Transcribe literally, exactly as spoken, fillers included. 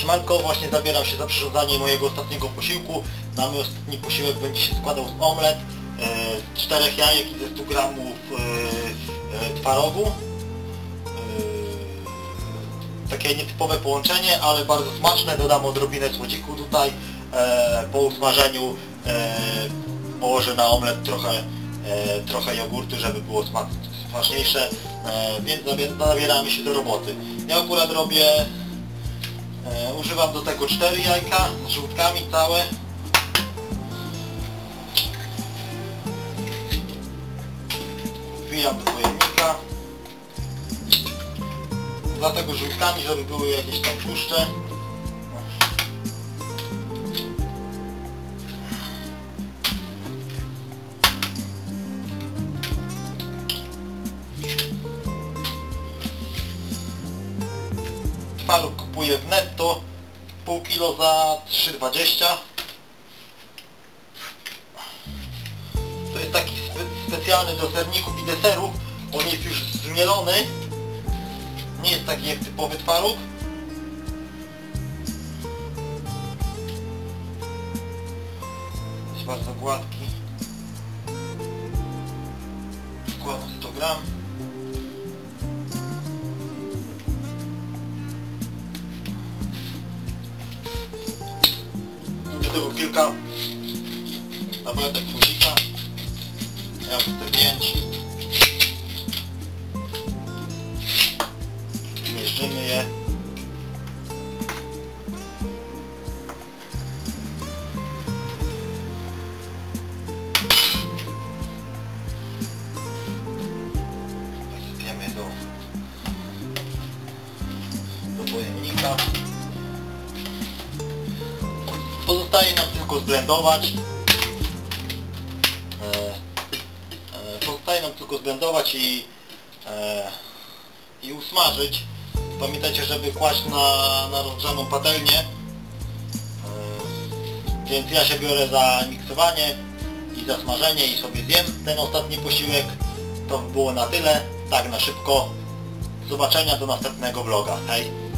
Siemanko, właśnie zabieram się za przyrządzanie mojego ostatniego posiłku. Na mój ostatni posiłek będzie się składał z omlet, z czterech jajek i ze stu gramów twarogu. Takie nietypowe połączenie, ale bardzo smaczne. Dodam odrobinę słodziku tutaj. Po usmażeniu położę na omlet trochę, trochę jogurtu, żeby było smaczniejsze. Więc zabieramy się do roboty. Ja akurat robię... Używam do tego cztery jajka z żółtkami całe. Wbijam do pojemnika. Dlatego żółtkami, żeby były jakieś tam tłuszcze. Paluch kupuję w netto, pół kilo za trzy dwadzieścia. To jest taki spe specjalny do serników i deserów. On jest już zmielony. Nie jest taki jak typowy twaróg. Jest bardzo gładki. Wkładam sto gramów. Tylko kilka tabletek fuzika. Ja chcę pięć. Zmieszczymy je. Wsypiemy do, do pojemnika. Pozostaje nam tylko zblendować. E, e, pozostaje nam tylko zblendować i, e, i usmażyć. Pamiętajcie, żeby kłaść na, na rozgrzaną patelnię. E, więc ja się biorę za miksowanie i za smażenie i sobie zjem ten ostatni posiłek. To było na tyle. Tak na szybko. Do zobaczenia do następnego vloga. Hej!